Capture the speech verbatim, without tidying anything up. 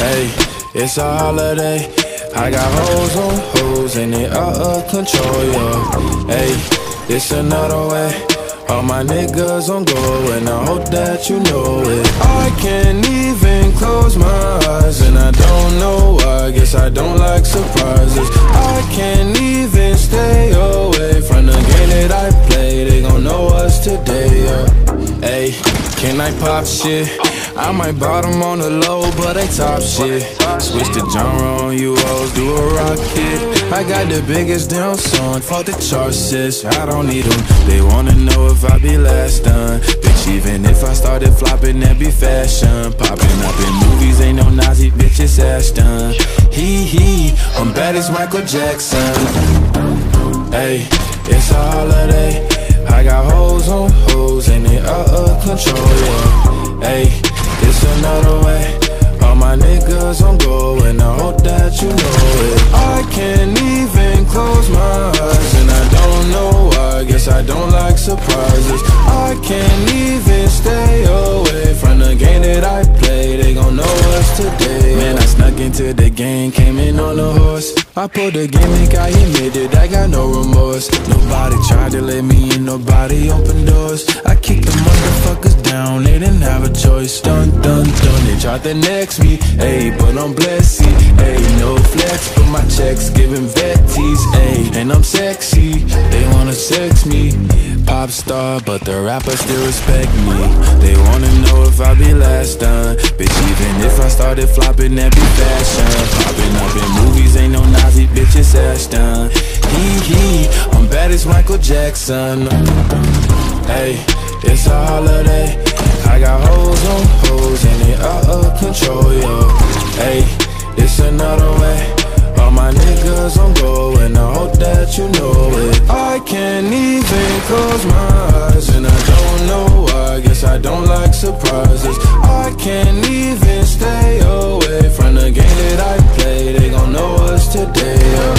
Hey, it's a holiday. I got hoes on hoes and they out of control, yo. Hey, it's another way. All my niggas on go and I hope that you know it. I can't even close my eyes and I don't know why. Guess I don't like surprises. I can't even stay away from the game that I play. They gon' know us today, yeah. Hey, can I pop shit? I might bottom on the low, but I top shit. Switch the genre on you all, do a rocket. I got the biggest damn song, fuck the charts, sis, I don't need them. They wanna know if I be last done. Bitch, even if I started flopping, that be fashion. Popping up in movies, ain't no Nazi, bitch, it's Ashton. Hee hee, I'm bad as Michael Jackson. Hey, it's a holiday. I got hoes on hoes, and they out of control, yeah. Hey, it's another way. All my niggas on go and I hope that you know it. I can't even close my eyes and I don't know why. Guess I don't like surprises. I can't even stay away from the game that I play. They gon' know us today. Man, I snuck into the game, came in on a horse. I pulled a gimmick, I admitted I got no remorse. Nobody tried to let me in, nobody opened doors. I kicked the motherfuckers down, they didn't have a choice. Dun dun dun, they tried to next me, ayy, but I'm blessed. Ayy, no flex, but my checks giving vetties, ayy, and I'm sexy. They wanna sex me, pop star, but the rappers still respect me. They wanna know if I be last done, bitch. Even if I started flopping, that be fashion. Popping up in movies, ain't no Nazi, bitch, it's Ashton. Hee hee, I'm bad as Michael Jackson. Hey, it's a holiday. I got hoes on hoes and they out of control, yo. Hey, it's another way. All my niggas on go and I hope that you know it. I can't even close my eyes and I don't know why. Guess I don't like surprises. I can't even stay away from the game that I play. They gon' know us today, yo.